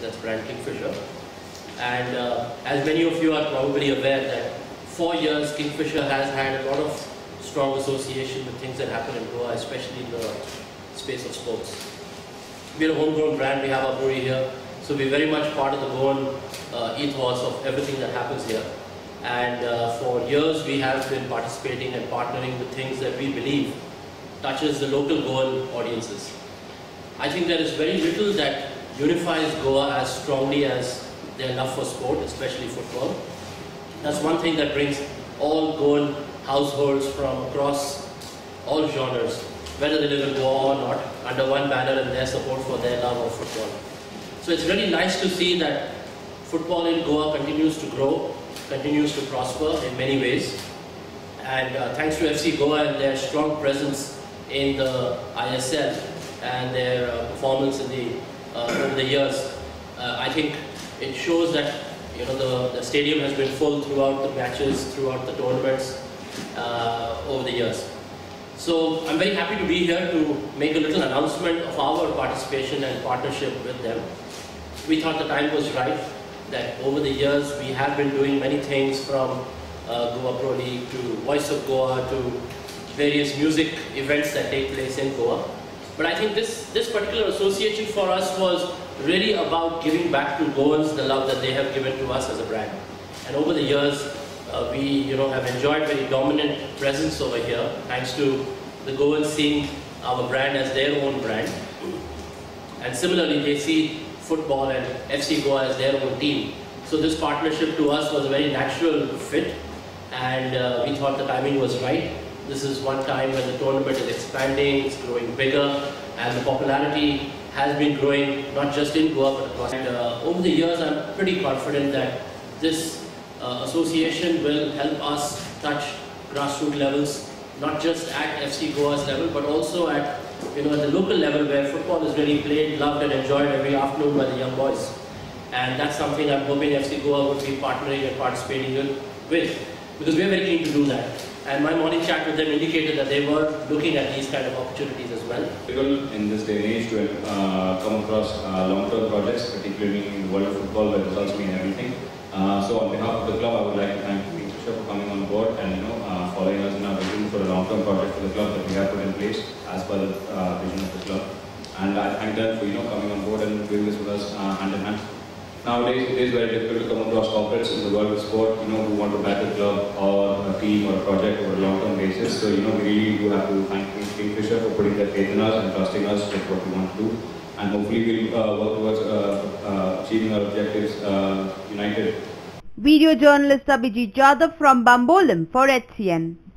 That's brand Kingfisher. And as many of you are probably aware that for years Kingfisher has had a lot of strong association with things that happen in Goa, especially in the space of sports. We're a homegrown brand, we have our brewery here, so we're very much part of the Goan ethos of everything that happens here. And for years we have been participating and partnering with things that we believe touches the local Goan audiences. I think there is very little that unifies Goa as strongly as their love for sport, especially football. That's one thing that brings all Goan households from across all genres, whether they live in Goa or not, under one banner and their support for their love of football. So it's really nice to see that football in Goa continues to grow, continues to prosper in many ways. And thanks to FC Goa and their strong presence in the ISL and their performance in the, over the years, I think it shows that the stadium has been full throughout the matches, throughout the tournaments over the years. So I'm very happy to be here to make a little announcement of our participation and partnership with them. We thought the time was right, that over the years we have been doing many things from Goa Pro League to Voice of Goa to various music events that take place in Goa. But I think this particular association for us was really about giving back to Goans the love that they have given to us as a brand. And over the years, we have enjoyed very dominant presence over here, thanks to the Goans seeing our brand as their own brand. And similarly, they see football and FC Goa as their own team. So this partnership to us was a very natural fit, and we thought the timing was right. This is one time when the tournament is expanding, it's growing bigger, and the popularity has been growing not just in Goa but across. And over the years, I'm pretty confident that this association will help us touch grassroots levels, not just at FC Goa's level, but also at the local level where football is really played, loved, and enjoyed every afternoon by the young boys. And that's something I'm hoping FC Goa would be partnering and participating with, because we're very keen to do that. And my morning chat with them indicated that they were looking at these kind of opportunities as well. People in this day and age to come across long-term projects, particularly in the world of football, where results mean everything. So on behalf of the club, I would like to thank Kingfisher for coming on board and following us in our vision for a long-term project for the club that we have put in place as per the vision of the club. And I thank them for coming on board and doing this with us hand in hand. Nowadays, it is very difficult to come across corporates in the world of sport, who want to back a club or a team or a project over a long-term basis. So, we really do have to thank Kingfisher for putting their faith in us and trusting us with what we want to do. And hopefully, we'll work towards achieving our objectives united. Video journalist Abhijit Jadhav from Bambolim for HCN.